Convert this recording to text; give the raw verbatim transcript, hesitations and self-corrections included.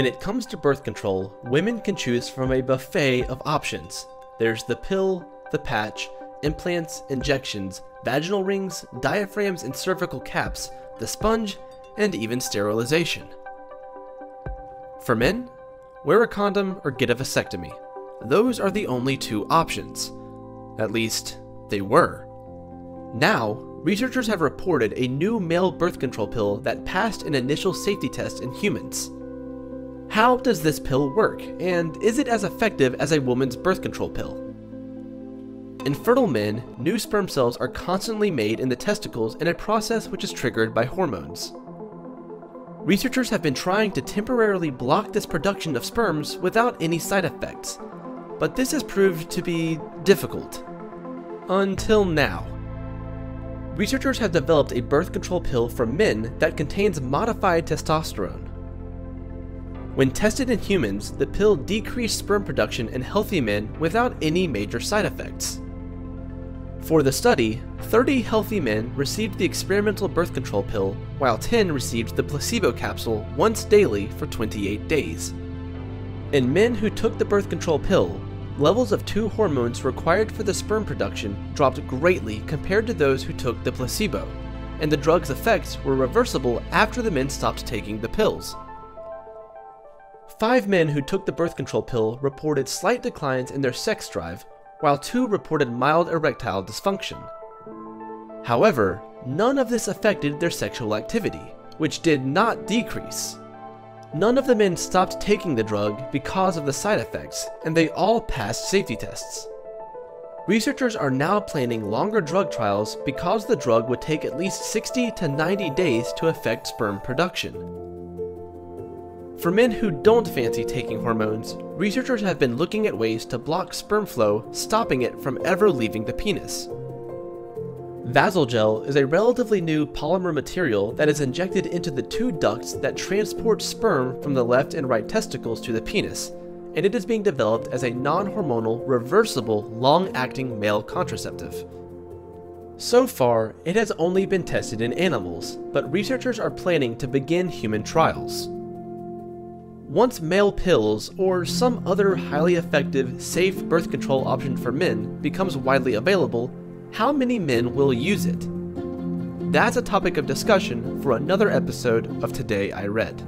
When it comes to birth control, women can choose from a buffet of options. There's the pill, the patch, implants, injections, vaginal rings, diaphragms and cervical caps, the sponge, and even sterilization. For men, wear a condom or get a vasectomy. Those are the only two options. At least, they were. Now, researchers have reported a new male birth control pill that passed an initial safety test in humans. How does this pill work, and is it as effective as a woman's birth control pill? In fertile men, new sperm cells are constantly made in the testicles in a process which is triggered by hormones. Researchers have been trying to temporarily block this production of sperms without any side effects, but this has proved to be difficult. Until now. Researchers have developed a birth control pill for men that contains modified testosterone. When tested in humans, the pill decreased sperm production in healthy men without any major side effects. For the study, thirty healthy men received the experimental birth control pill, while ten received the placebo capsule once daily for twenty-eight days. In men who took the birth control pill, levels of two hormones required for the sperm production dropped greatly compared to those who took the placebo, and the drug's effects were reversible after the men stopped taking the pills. Five men who took the birth control pill reported slight declines in their sex drive, while two reported mild erectile dysfunction. However, none of this affected their sexual activity, which did not decrease. None of the men stopped taking the drug because of the side effects, and they all passed safety tests. Researchers are now planning longer drug trials because the drug would take at least sixty to ninety days to affect sperm production. For men who don't fancy taking hormones, researchers have been looking at ways to block sperm flow, stopping it from ever leaving the penis. Vasalgel is a relatively new polymer material that is injected into the two ducts that transport sperm from the left and right testicles to the penis, and it is being developed as a non-hormonal, reversible, long-acting male contraceptive. So far, it has only been tested in animals, but researchers are planning to begin human trials. Once male pills, or some other highly effective, safe birth control option for men becomes widely available, how many men will use it? That's a topic of discussion for another episode of Today I Read.